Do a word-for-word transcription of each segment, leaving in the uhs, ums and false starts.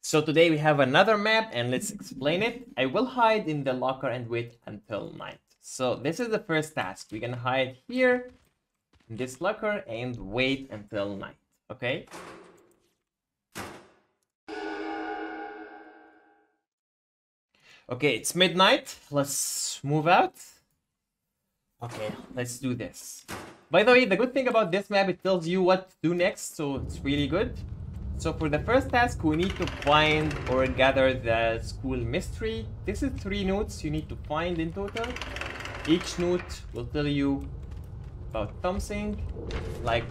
So today we have another map and let's explain it. I will hide in the locker and wait until night. So this is the first task. We're gonna hide here in this locker and wait until night, okay? Okay, it's midnight. Let's move out. Okay, let's do this. By the way, the good thing about this map, it tells you what to do next, so it's really good. So for the first task, we need to find or gather the school mystery. This is three notes you need to find in total. Each note will tell you about something, like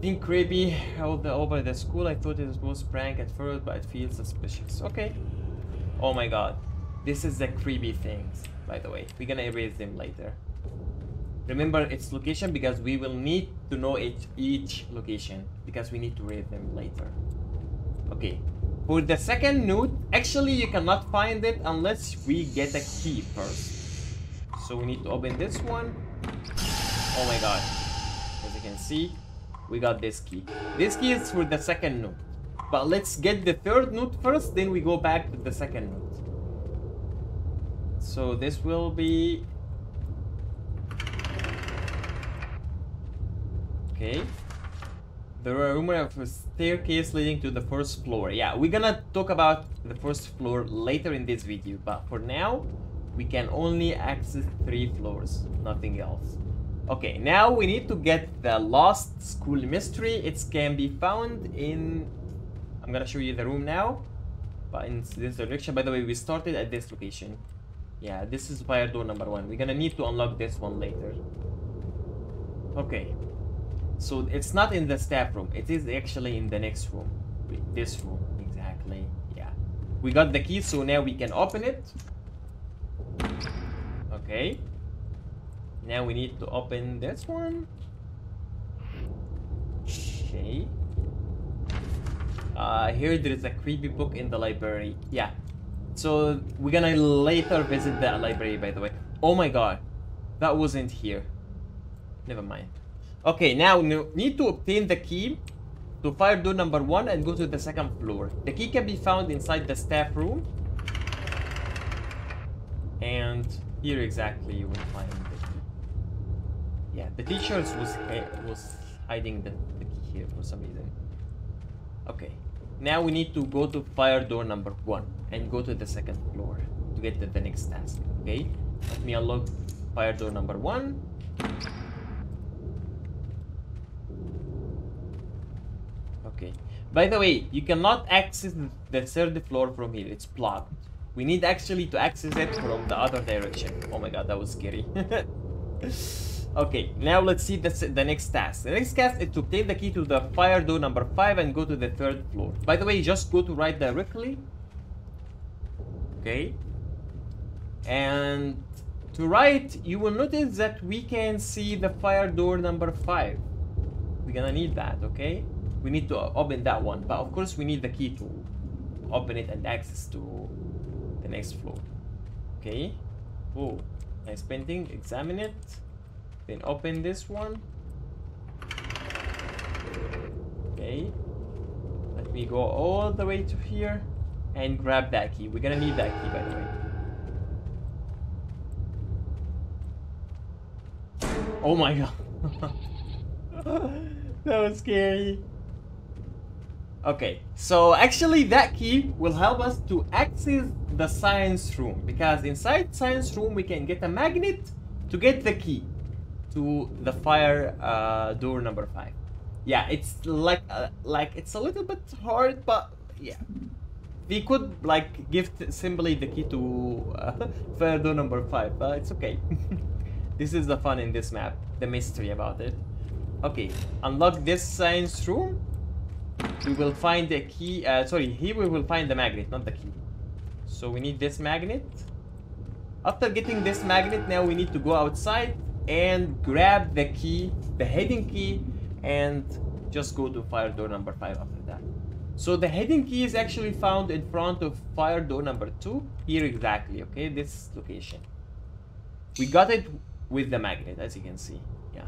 think creepy all the, over the school. I thought it was supposed to prank at first, but it feels suspicious. Okay. Oh my god. This is the creepy things, by the way. We're gonna erase them later. Remember its location because we will need to know each, each location because we need to read them later. Okay, for the second note, actually you cannot find it unless we get a key first. So we need to open this one. Oh my god. As you can see, we got this key. This key is for the second note. But let's get the third note first, then we go back to the second note. So this will be... Okay. There are rumors of a staircase leading to the first floor. Yeah, we're gonna talk about the first floor later in this video, but for now, we can only access three floors, nothing else. Okay, now we need to get the lost school mystery. It can be found in... I'm gonna show you the room now, but in this direction. By the way, we started at this location. Yeah, this is fire door number one. We're gonna need to unlock this one later. Okay. So it's not in the staff room, it is actually in the next room. This room, exactly, yeah. We got the key, so now we can open it. Okay. Now we need to open this one. Okay. Uh, here there is a creepy book in the library, yeah. So we're gonna later visit the library, by the way. Oh my god, that wasn't here. Never mind. Okay, now we need to obtain the key to fire door number one and go to the second floor. The key can be found inside the staff room. And here exactly you will find the key. Yeah, the teacher was, was hiding the, the key here for some reason. Okay, now we need to go to fire door number one and go to the second floor to get to the next task. Okay, let me unlock fire door number one. Okay. By the way, you cannot access the third floor from here. It's blocked. We need actually to access it from the other direction. Oh my god, that was scary. Okay, now let's see the, the next task. The next task is to obtain the key to the fire door number five and go to the third floor. By the way, just go to right directly. Okay. And to right, you will notice that we can see the fire door number five. We're gonna need that, okay? We need to open that one, but of course we need the key to open it and access to the next floor. Okay. Oh, nice painting. Examine it. Then open this one. Okay. Let me go all the way to here and grab that key. We're gonna need that key, by the way. Oh my god. That was scary. Okay, so actually that key will help us to access the science room, because inside science room we can get a magnet to get the key to the fire uh, door number five. Yeah, it's like uh, like it's a little bit hard, but yeah, we could like give simply the key to uh, fire door number five, but it's okay. This is the fun in this map, the mystery about it. Okay, unlock this science room. We will find the key, uh, sorry, here we will find the magnet, not the key. So we need this magnet. After getting this magnet, now we need to go outside and grab the key, the hidden key, and just go to fire door number five after that. So the hidden key is actually found in front of fire door number two, here exactly, okay, this location. We got it with the magnet, as you can see, yeah.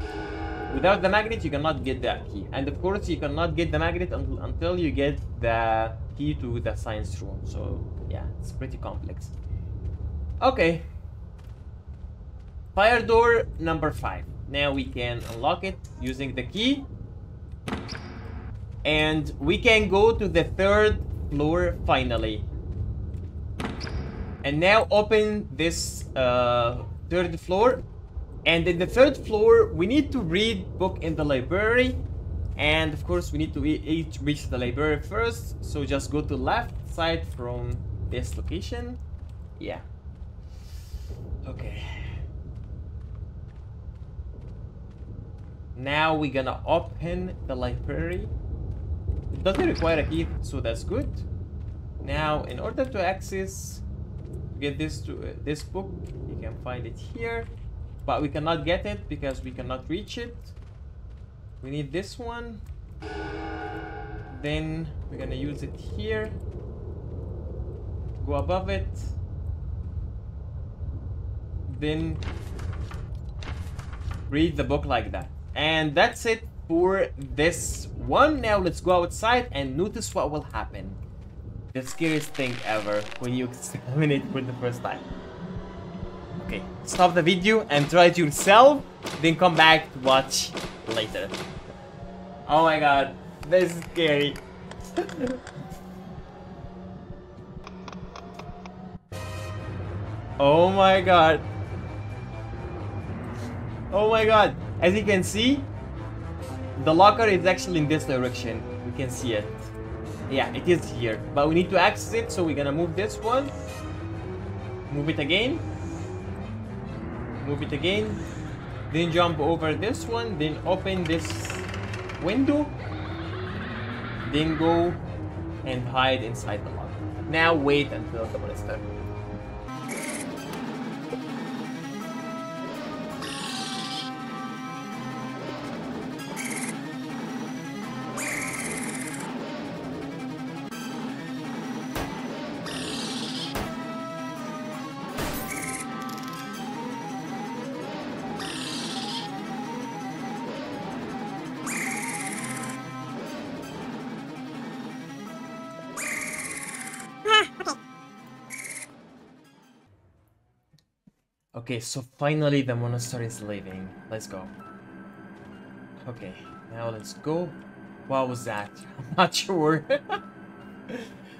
Without the magnet, you cannot get that key. And of course, you cannot get the magnet un until you get the key to the science room. So yeah, it's pretty complex. Okay, fire door number five. Now we can unlock it using the key, and we can go to the third floor finally. And now open this uh, third floor, and in the third floor we need to read book in the library, and of course we need to each reach the library first. So just go to left side from this location. Yeah. Okay. Now we're gonna open the library. It doesn't require a key, so that's good. Now in order to access, get this to uh, this book, you can find it here, but we cannot get it because we cannot reach it. We need this one, then we're gonna use it here, go above it, then read the book like that. And that's it for this one. Now let's go outside and notice what will happen. The scariest thing ever when you examine it for the first time. Okay, stop the video and try it yourself, then come back to watch later. Oh my god, this is scary. Oh my god. Oh my god, as you can see, the locker is actually in this direction. We can see it. Yeah, it is here, but we need to access it, so we're gonna move this one. Move it again. Move it again. Then jump over this one, then open this window. Then go and hide inside the locker. Now wait until the monster. Okay, so finally the monster is leaving. Let's go. Okay, now let's go. What was that? I'm not sure.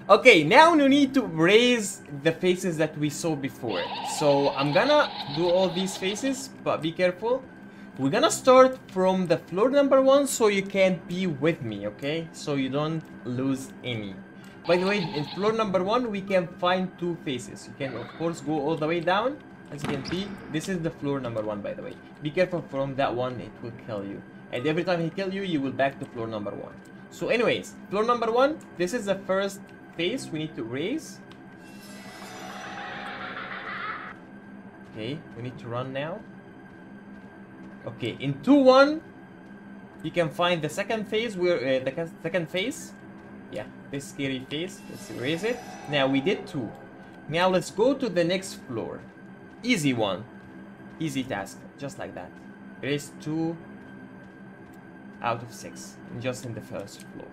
Okay, now we need to raise the faces that we saw before. So I'm gonna do all these faces, but be careful. We're gonna start from the floor number one, so you can't be with me, okay? So you don't lose any. By the way, in floor number one, we can find two faces. You can, of course, go all the way down. As you can see, this is the floor number one, by the way. Be careful from that one, it will kill you. And every time he kills you, you will back to floor number one. So anyways, floor number one, this is the first face we need to raise. Okay, we need to run now. Okay, in two one, you can find the second face, where uh, the second face. Yeah, this scary face, let's erase it. Now we did two. Now let's go to the next floor. Easy one, easy task, just like that. It is two out of six, just in the first floor.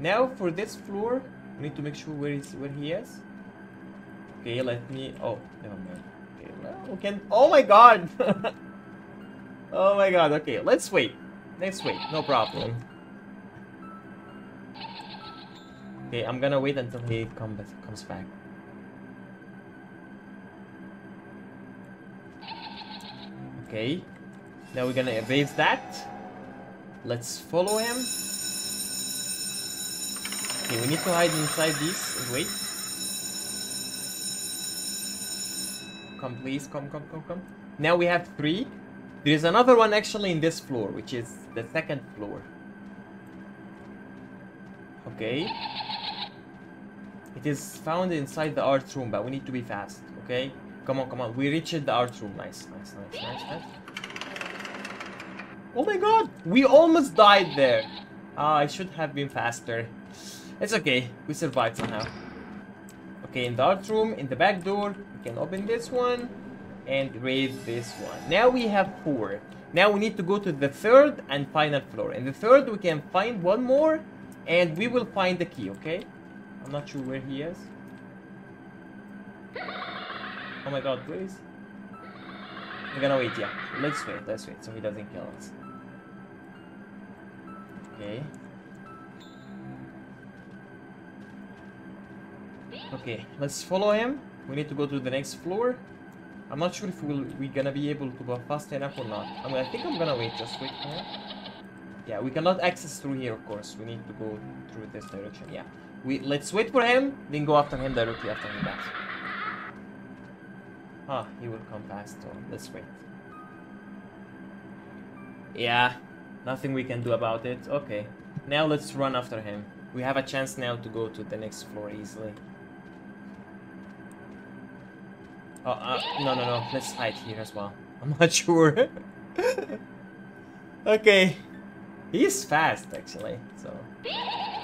Now for this floor, we need to make sure where is where he is. Okay, let me. Oh, never mind. Okay, well, we can. Oh my god! Oh my god. Okay, let's wait. Let's wait. No problem. Okay, I'm gonna wait until he comes comes back. Okay, now we're gonna erase that. Let's follow him. Okay, we need to hide inside these and wait. Come please, come, come, come, come. Now we have three. There is another one actually in this floor, which is the second floor. Okay. It is found inside the art room, but we need to be fast, okay? Come on, come on. We reached the art room. Nice, nice, nice, nice, nice. Oh my god! We almost died there. Ah, I should have been faster. It's okay. We survived somehow. Okay, in the art room, in the back door, we can open this one and raise this one. Now we have four. Now we need to go to the third and final floor. In the third, we can find one more and we will find the key, okay? I'm not sure where he is. Oh my god, please. We're gonna wait, yeah. Let's wait, let's wait, so he doesn't kill us. Okay. Okay, let's follow him. We need to go to the next floor. I'm not sure if we'll, we're gonna be able to go fast enough or not. I mean, I think I'm gonna wait, just wait for him. Yeah, we cannot access through here, of course. We need to go through this direction, yeah. We Let's wait for him, then go after him directly after he dies. Ah, he will come fast, so let's wait. Yeah, nothing we can do about it. Okay, now let's run after him. We have a chance now to go to the next floor easily. Oh, uh, no, no, no, let's hide here as well. I'm not sure. Okay. He is fast, actually, so...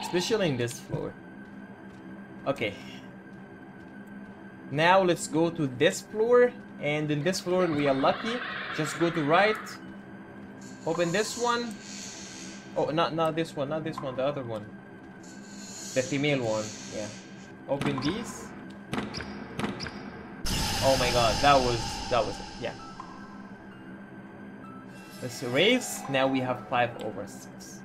especially in this floor. Okay. Now let's go to this floor, and in this floor we are lucky. Just go to right, open this one. Oh, not, not this one, not this one, the other one. The female one, yeah. Open these. Oh my god, that was, that was it, yeah. Let's erase, now we have five over six.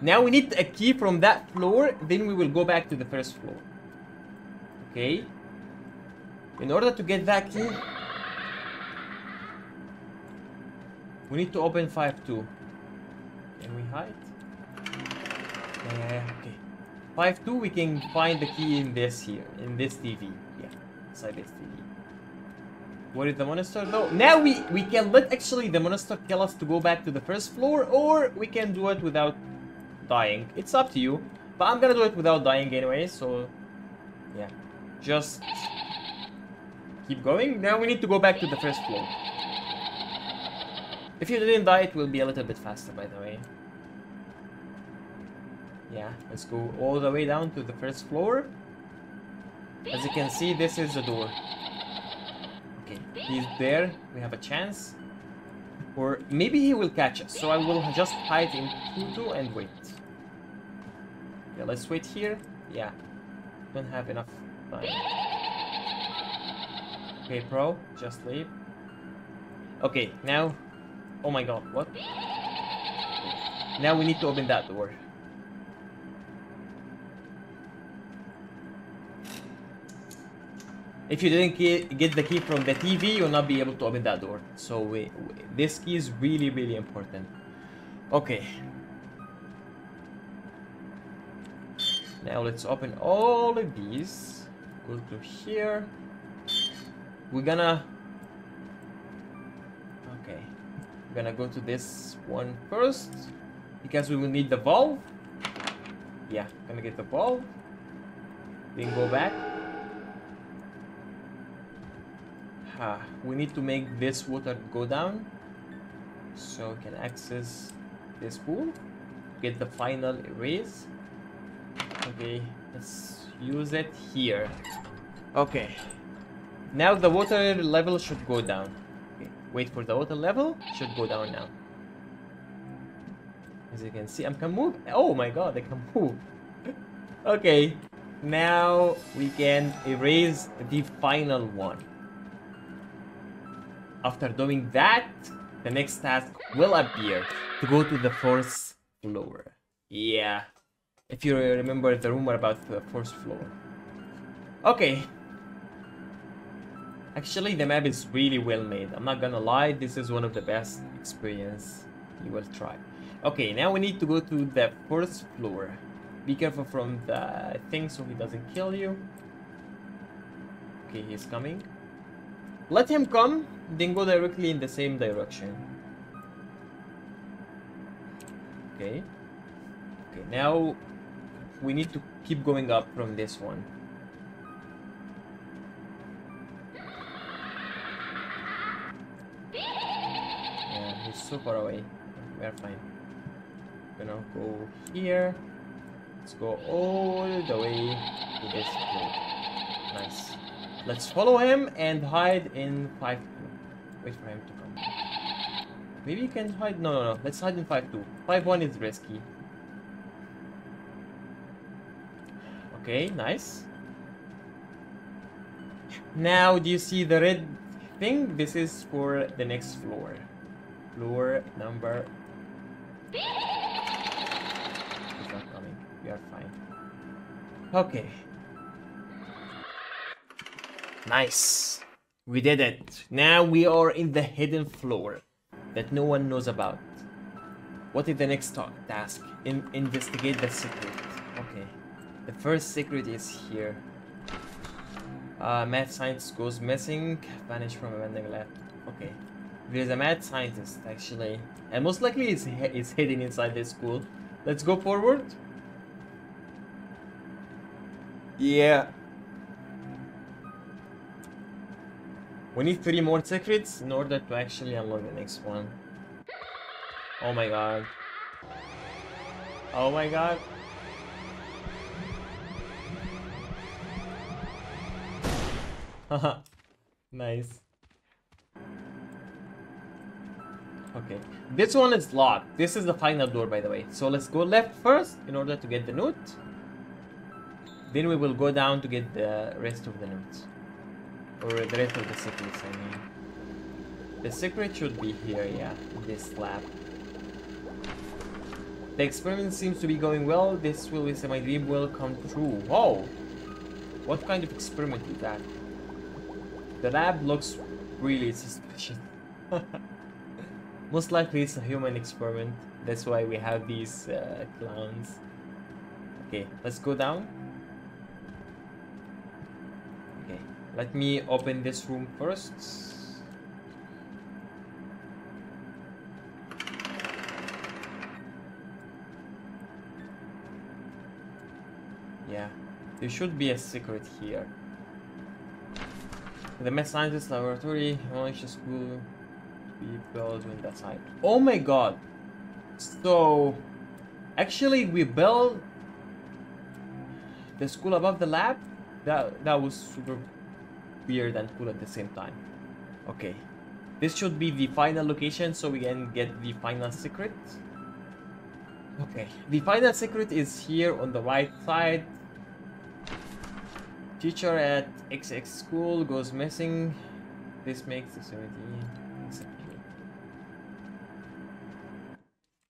Now we need a key from that floor, then we will go back to the first floor. Okay. In order to get that key, we need to open five two. Can we hide? Yeah, yeah, yeah, okay. five two, we can find the key in this here, in this T V. Yeah, inside this T V. What is the monster though? Now we, we can let actually the monster kill us to go back to the first floor, or we can do it without dying. It's up to you. But I'm gonna do it without dying anyway, so... yeah. Just... keep going. Now we need to go back to the first floor. If you didn't die, it will be a little bit faster, by the way. Yeah, let's go all the way down to the first floor. As you can see, this is the door. He's there, we have a chance. Or maybe he will catch us, so I will just hide in Kudu and wait. Yeah, let's wait here. Yeah, don't have enough time. Okay, bro, just leave. Okay, now... oh my god, what? Now we need to open that door. If you didn't get the key from the T V, you'll not be able to open that door. So we, we, this key is really, really important. Okay. Now let's open all of these. Go to here. We're gonna... okay. We're gonna go to this one first. Because we will need the valve. Yeah, gonna get the valve. Then go back. Ah, we need to make this water go down so we can access this pool, get the final erase. Okay, let's use it here. Okay, now the water level should go down. Okay, wait for the water level, should go down now. As you can see, I can move. Oh my god, I can move. Okay, now we can erase the final one. After doing that, the next task will appear to go to the fourth floor. Yeah, if you remember the rumor about the fourth floor. Okay. Actually, the map is really well made. I'm not gonna lie, this is one of the best experience you will try. Okay, now we need to go to the fourth floor. Be careful from the thing so he doesn't kill you. Okay, he's coming. Let him come, then go directly in the same direction. Okay. Okay, now we need to keep going up from this one. Yeah, he's so far away. We are fine. Gonna go here. Let's go all the way to this floor. Nice. Let's follow him and hide in five two. Wait for him to come. Maybe you can hide. No, no, no. Let's hide in five two. five one is risky. Okay, nice. Now, do you see the red thing? This is for the next floor. Floor number... It's not coming. We are fine. Okay. Nice. We did it. Now we are in the hidden floor that no one knows about. What is the next task? In investigate the secret. Okay. The first secret is here. Uh, mad scientist goes missing, vanished from abandoned lab. Okay. There's a mad scientist, actually. And most likely it's, it's hidden inside this school. Let's go forward. Yeah. We need three more secrets in order to actually unlock the next one. Oh my god. Oh my god. Haha. Nice. Okay. This one is locked. This is the final door, by the way. So let's go left first in order to get the note. Then we will go down to get the rest of the notes. Or the rest of the secrets, I mean. The secret should be here, yeah. In this lab. The experiment seems to be going well. This will be so my dream will come true. Whoa! What kind of experiment is that? The lab looks really suspicious. Most likely it's a human experiment. That's why we have these uh, clowns. Okay, let's go down. Okay, let me open this room first. Yeah, there should be a secret here. The mad scientist laboratory, launch school to be built in that site. Oh my god! So, actually we built the school above the lab? That, that was super weird and cool at the same time. Okay. This should be the final location so we can get the final secret. Okay. The final secret is here on the right side. Teacher at X X school goes missing. This makes the seventy.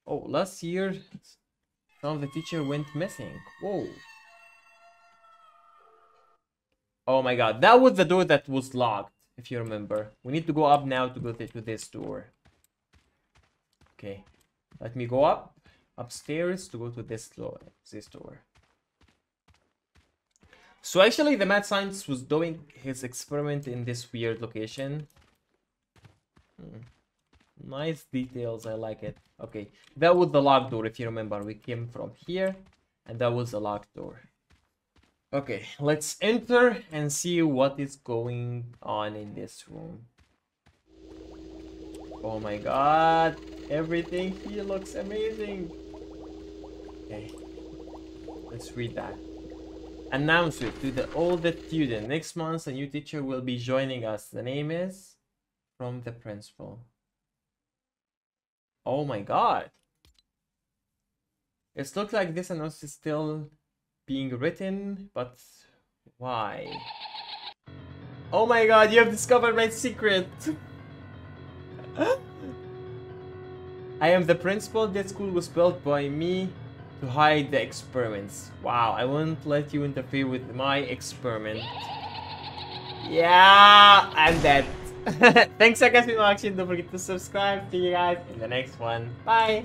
Oh, last year some of the teacher went missing. Whoa. Oh my god, that was the door that was locked, if you remember. We need to go up now to go to this door. Okay. Let me go up upstairs to go to this door. This door. So actually the mad scientist was doing his experiment in this weird location. Hmm. Nice details, I like it. Okay, that was the locked door, if you remember. We came from here, and that was the locked door. Okay, let's enter and see what is going on in this room. Oh my god, everything here looks amazing. Okay, let's read that. Announce it to the all the students. Next month a new teacher will be joining us. The name is from the principal. Oh my god. It looks like this announcement is still being written, but why? Oh my god, you have discovered my secret. I am the principal. This school was built by me to hide the experiments. Wow, I won't let you interfere with my experiment. Yeah, I'm dead. Thanks, I guess, for watching. Don't forget to subscribe. See you guys in the next one. Bye.